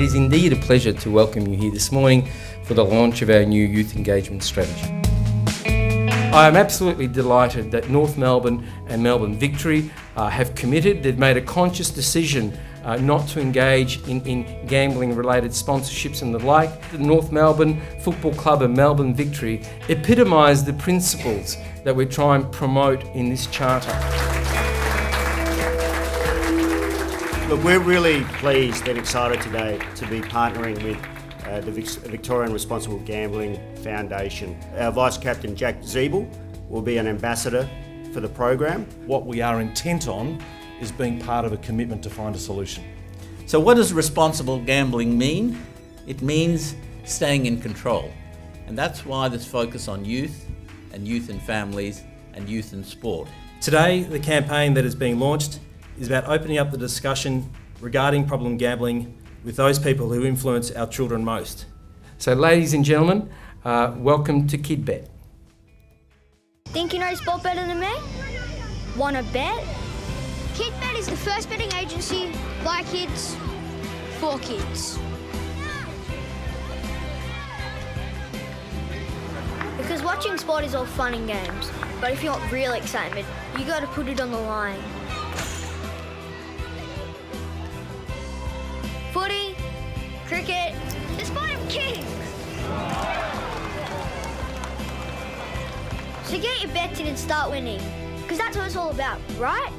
It is indeed a pleasure to welcome you here this morning for the launch of our new youth engagement strategy. I am absolutely delighted that North Melbourne and Melbourne Victory have committed. They've made a conscious decision not to engage in gambling related sponsorships and the like. The North Melbourne Football Club and Melbourne Victory epitomise the principles that we try and promote in this charter. Look, we're really pleased and excited today to be partnering with the Victorian Responsible Gambling Foundation. Our Vice-Captain Jack Ziebel will be an ambassador for the program. What we are intent on is being part of a commitment to find a solution. So what does responsible gambling mean? It means staying in control. And that's why this focus on youth and families and youth and sport. Today, the campaign that is being launched is about opening up the discussion regarding problem gambling with those people who influence our children most. So ladies and gentlemen, welcome to KidBet. Think you know sport better than me? Want to bet? KidBet is the first betting agency by kids, for kids. Because watching sport is all fun and games, but if you want real excitement, you got to put it on the line. Footy, cricket, the sport of kings. So get your bets in and start winning, because that's what it's all about, right?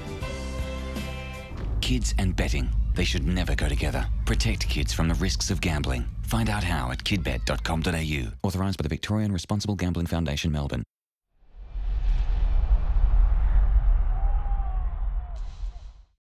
Kids and betting, they should never go together. Protect kids from the risks of gambling. Find out how at kidbet.com.au. Authorised by the Victorian Responsible Gambling Foundation, Melbourne.